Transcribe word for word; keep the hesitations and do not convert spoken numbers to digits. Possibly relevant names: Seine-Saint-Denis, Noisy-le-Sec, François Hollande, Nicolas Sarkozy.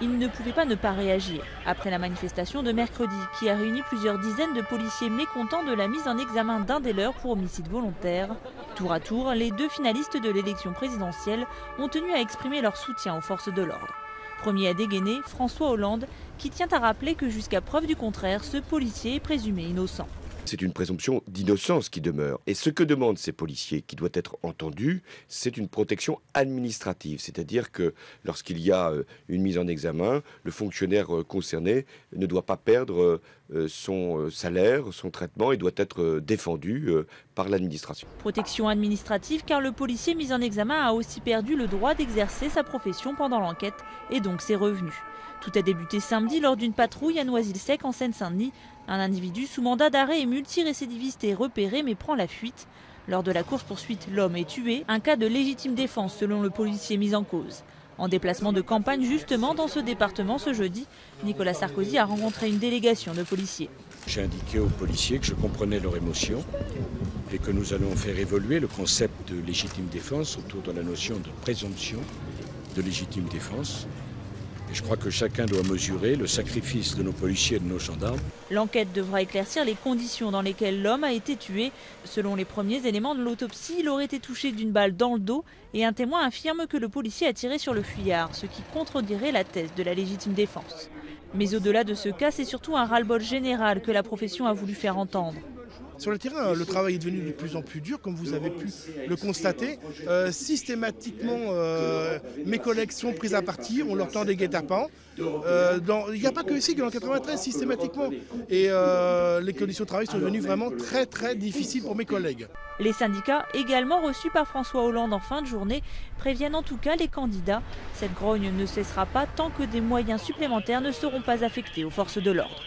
il ne pouvait pas ne pas réagir après la manifestation de mercredi qui a réuni plusieurs dizaines de policiers mécontents de la mise en examen d'un des leurs pour homicide volontaire. Tour à tour, les deux finalistes de l'élection présidentielle ont tenu à exprimer leur soutien aux forces de l'ordre. Premier à dégainer, François Hollande, qui tient à rappeler que jusqu'à preuve du contraire, ce policier est présumé innocent. C'est une présomption d'innocence qui demeure. Et ce que demandent ces policiers, qui doit être entendu, c'est une protection administrative. C'est-à-dire que lorsqu'il y a une mise en examen, le fonctionnaire concerné ne doit pas perdre son salaire, son traitement, et doit être défendu par l'administration. Protection administrative, car le policier mis en examen a aussi perdu le droit d'exercer sa profession pendant l'enquête, et donc ses revenus. Tout a débuté samedi lors d'une patrouille à Noisy-le-Sec en Seine-Saint-Denis. Un individu sous mandat d'arrêt et multirécidiviste est repéré mais prend la fuite. Lors de la course-poursuite, l'homme est tué. Un cas de légitime défense selon le policier mis en cause. En déplacement de campagne justement dans ce département ce jeudi, Nicolas Sarkozy a rencontré une délégation de policiers. J'ai indiqué aux policiers que je comprenais leur émotion et que nous allons faire évoluer le concept de légitime défense autour de la notion de présomption de légitime défense. Je crois que chacun doit mesurer le sacrifice de nos policiers et de nos gendarmes. L'enquête devra éclaircir les conditions dans lesquelles l'homme a été tué. Selon les premiers éléments de l'autopsie, il aurait été touché d'une balle dans le dos et un témoin affirme que le policier a tiré sur le fuyard, ce qui contredirait la thèse de la légitime défense. Mais au-delà de ce cas, c'est surtout un ras-le-bol général que la profession a voulu faire entendre. Sur le terrain, le travail est devenu de plus en plus dur, comme vous avez pu le constater. Euh, systématiquement, euh, mes collègues sont prises à partie, on leur tend des guet-apens. Euh, il n'y a pas que ici, que dans le quatre-vingt-treize, systématiquement. Et euh, les conditions de travail sont devenues vraiment très très difficiles pour mes collègues. Les syndicats, également reçus par François Hollande en fin de journée, préviennent en tout cas les candidats. Cette grogne ne cessera pas tant que des moyens supplémentaires ne seront pas affectés aux forces de l'ordre.